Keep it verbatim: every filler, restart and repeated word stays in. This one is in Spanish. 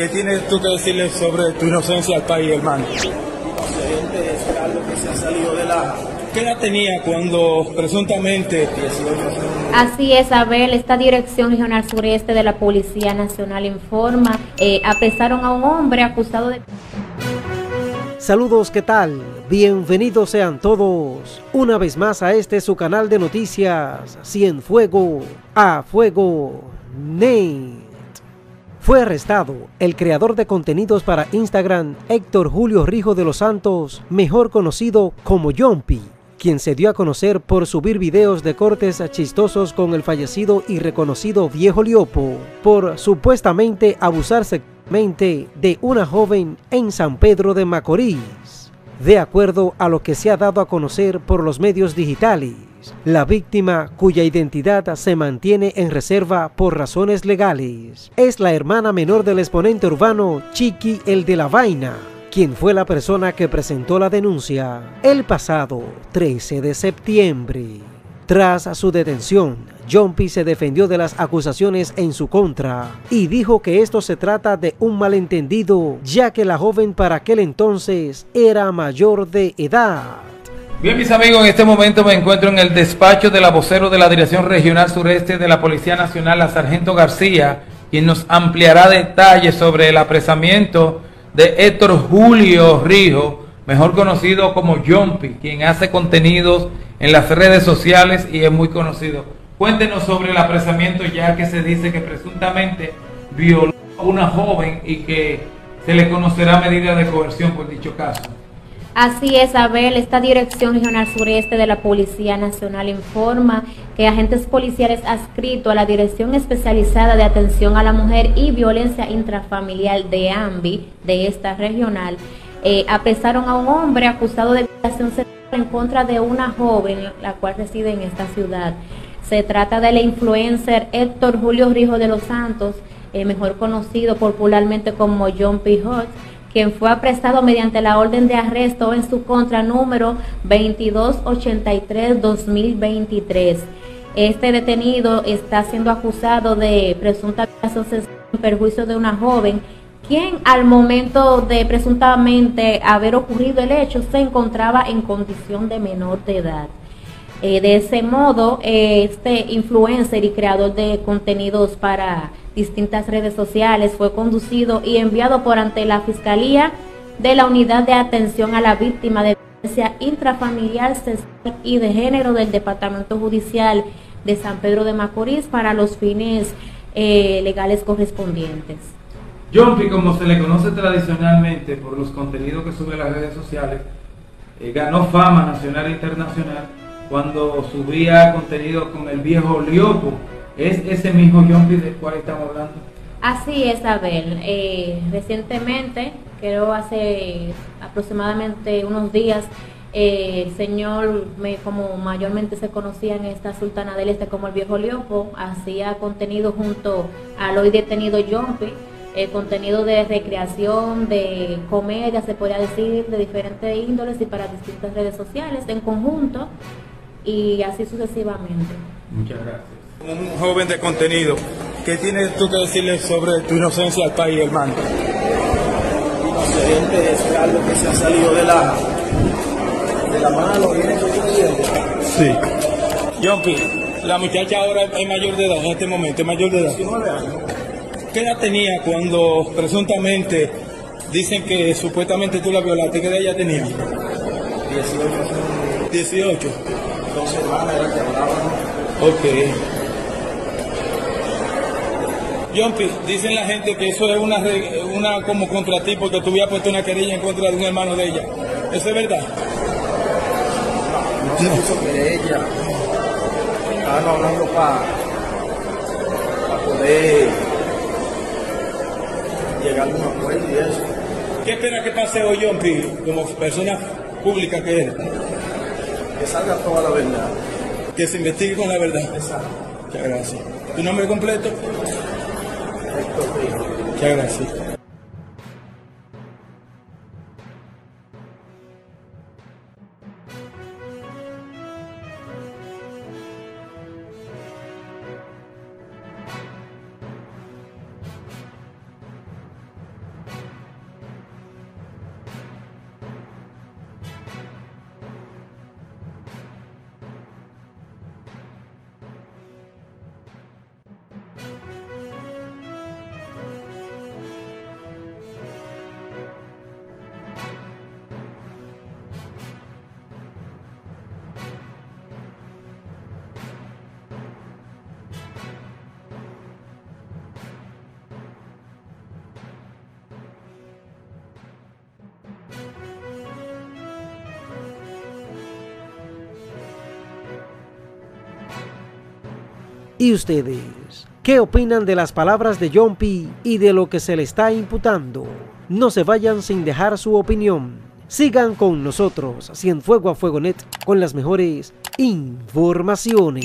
¿Qué tienes tú que decirle sobre tu inocencia al país, hermano? Inocente es algo que se ha salido de la... ¿Qué edad tenía cuando presuntamente... Así es, Abel, esta Dirección Regional Sureste de la Policía Nacional informa, eh, apresaron a un hombre acusado de... Saludos, ¿qué tal? Bienvenidos sean todos una vez más a este su canal de noticias, cien Fuego a Fuego Net. Fue arrestado el creador de contenidos para Instagram, Héctor Julio Rijo de los Santos, mejor conocido como Yompy, quien se dio a conocer por subir videos de cortes chistosos con el fallecido y reconocido Viejo Liopo, por supuestamente abusar sexualmente de una joven en San Pedro de Macorís. De acuerdo a lo que se ha dado a conocer por los medios digitales, la víctima, cuya identidad se mantiene en reserva por razones legales, es la hermana menor del exponente urbano Chiky el de la Vaina, quien fue la persona que presentó la denuncia el pasado trece de septiembre. Tras su detención, Yompy se defendió de las acusaciones en su contra y dijo que esto se trata de un malentendido, ya que la joven para aquel entonces era mayor de edad. Bien, mis amigos, en este momento me encuentro en el despacho de la vocero de la Dirección Regional Sureste de la Policía Nacional, la Sargento García, quien nos ampliará detalles sobre el apresamiento de Héctor Julio Rijo, mejor conocido como Yompy, quien hace contenidos en las redes sociales y es muy conocido. Cuéntenos sobre el apresamiento, ya que se dice que presuntamente violó a una joven y que se le conocerá medida de coerción por dicho caso. Así es, Abel, esta Dirección Regional Sureste de la Policía Nacional informa que agentes policiales adscritos a la Dirección Especializada de Atención a la Mujer y Violencia Intrafamiliar de AMBI de esta regional eh, apresaron a un hombre acusado de violación sexual en contra de una joven, la cual reside en esta ciudad. Se trata del influencer Héctor Julio Rijo de los Santos, eh, mejor conocido popularmente como John P. Hutz, quien fue apresado mediante la orden de arresto en su contra número veintidós ochenta y tres guion dos mil veintitrés. Este detenido está siendo acusado de presunta violación sexual en perjuicio de una joven, quien al momento de presuntamente haber ocurrido el hecho se encontraba en condición de menor de edad. Eh, de ese modo, eh, este influencer y creador de contenidos para distintas redes sociales fue conducido y enviado por ante la Fiscalía de la Unidad de Atención a la Víctima de Violencia Intrafamiliar, Sexual y de Género del Departamento Judicial de San Pedro de Macorís para los fines eh, legales correspondientes. Yompy, como se le conoce tradicionalmente por los contenidos que sube a las redes sociales, eh, ganó fama nacional e internacional cuando subía contenido con el Viejo Liopo. ¿Es ese mismo Yompy del cual estamos hablando? Así es, Abel. Eh, recientemente, creo hace aproximadamente unos días, eh, el señor, me, como mayormente se conocía en esta Sultana del Este como el Viejo Liopo, hacía contenido junto al hoy detenido Yompy, eh, contenido de recreación, de comedia, se podría decir, de diferentes índoles y para distintas redes sociales en conjunto, y así sucesivamente. Muchas gracias. Un joven de contenido, ¿qué tienes tú que decirle sobre tu inocencia al país, hermano? Inocente es algo que se ha salido de la, de la mano, viene sucediendo. Sí. Yompy, la muchacha ahora es mayor de edad, en este momento es mayor de edad. diecinueve años. ¿Qué edad tenía cuando presuntamente dicen que supuestamente tú la violaste? ¿Qué edad ella tenía? dieciocho. dieciocho. Dos hermanas era que hablaban. Ok. Yompy, dicen la gente que eso es una, una como contratipo, que tú habías puesto una querella en contra de un hermano de ella. ¿Eso es verdad? No, no se puso querella. Estaban hablando para pa poder llegar a un acuerdo y eso. ¿Qué espera que pase hoy, Yompy, como persona pública que eres? Que salga toda la verdad. Que se investigue con la verdad. Exacto. Muchas gracias. ¿Tu nombre completo? Muchas gracias. ¿Y ustedes qué opinan de las palabras de Yompy y de lo que se le está imputando? No se vayan sin dejar su opinión. Sigan con nosotros, cien Fuego a Fuego net, con las mejores informaciones.